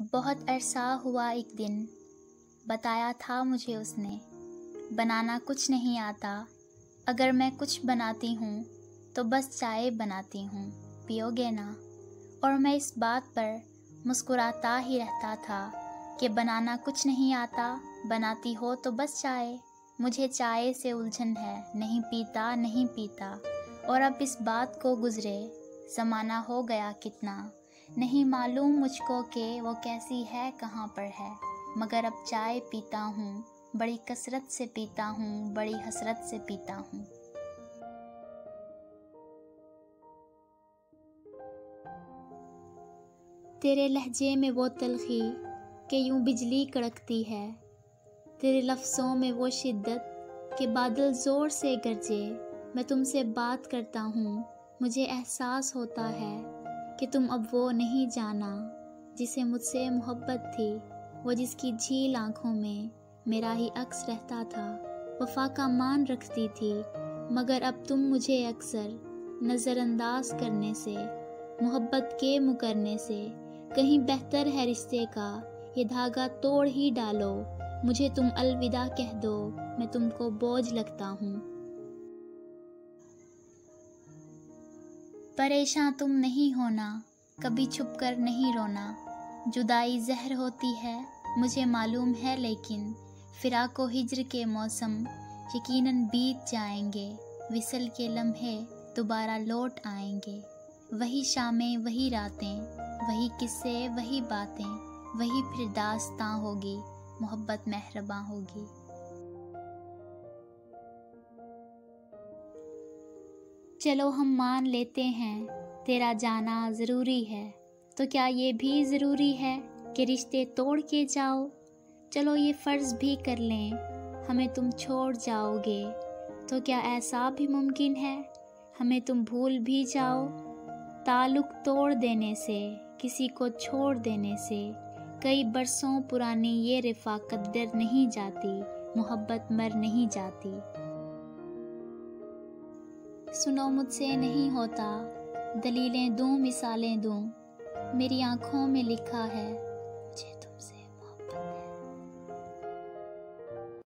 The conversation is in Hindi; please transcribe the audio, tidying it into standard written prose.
बहुत अरसा हुआ एक दिन, बताया था मुझे उसने, बनाना कुछ नहीं आता। अगर मैं कुछ बनाती हूँ तो बस चाय बनाती हूँ, पियोगे ना। और मैं इस बात पर मुस्कुराता ही रहता था कि बनाना कुछ नहीं आता, बनाती हो तो बस चाय। मुझे चाय से उलझन है, नहीं पीता। और अब इस बात को गुजरे ज़माना हो गया कितना, नहीं मालूम मुझको कि वो कैसी है, कहाँ पर है। मगर अब चाय पीता हूँ, बड़ी कसरत से पीता हूँ, बड़ी हसरत से पीता हूँ। तेरे लहजे में वो तलखी कि यूं बिजली कड़कती है, तेरे लफ्ज़ों में वो शिद्दत कि बादल ज़ोर से गरजे। मैं तुमसे बात करता हूँ, मुझे एहसास होता है कि तुम अब वो नहीं जाना जिसे मुझसे मोहब्बत थी, वो जिसकी झील आँखों में मेरा ही अक्स रहता था, वफा का मान रखती थी। मगर अब तुम मुझे अक्सर नज़रअंदाज करने से, मोहब्बत के मुकरने से, कहीं बेहतर है रिश्ते का ये धागा तोड़ ही डालो। मुझे तुम अलविदा कह दो, मैं तुमको बोझ लगता हूँ। परेशान तुम नहीं होना, कभी छुप कर नहीं रोना। जुदाई जहर होती है मुझे मालूम है, लेकिन फिराको हिज्र के मौसम यकीनन बीत जाएंगे। विसल के लम्हे दोबारा लौट आएंगे, वही शामें, वही रातें, वही किस्से, वही बातें, वही फिर दास्तां होगी, मोहब्बत मेहरबां होगी। चलो हम मान लेते हैं तेरा जाना ज़रूरी है, तो क्या ये भी ज़रूरी है कि रिश्ते तोड़ के जाओ। चलो ये फ़र्ज़ भी कर लें हमें तुम छोड़ जाओगे, तो क्या ऐसा भी मुमकिन है हमें तुम भूल भी जाओ। ताल्लुक़ तोड़ देने से, किसी को छोड़ देने से, कई बरसों पुरानी ये रिफ़ाक़त दर नहीं जाती, मोहब्बत मर नहीं जाती। सुनो मुझसे नहीं होता, दलीलें दूँ, मिसालें दूँ, मेरी आँखों में लिखा है मुझे।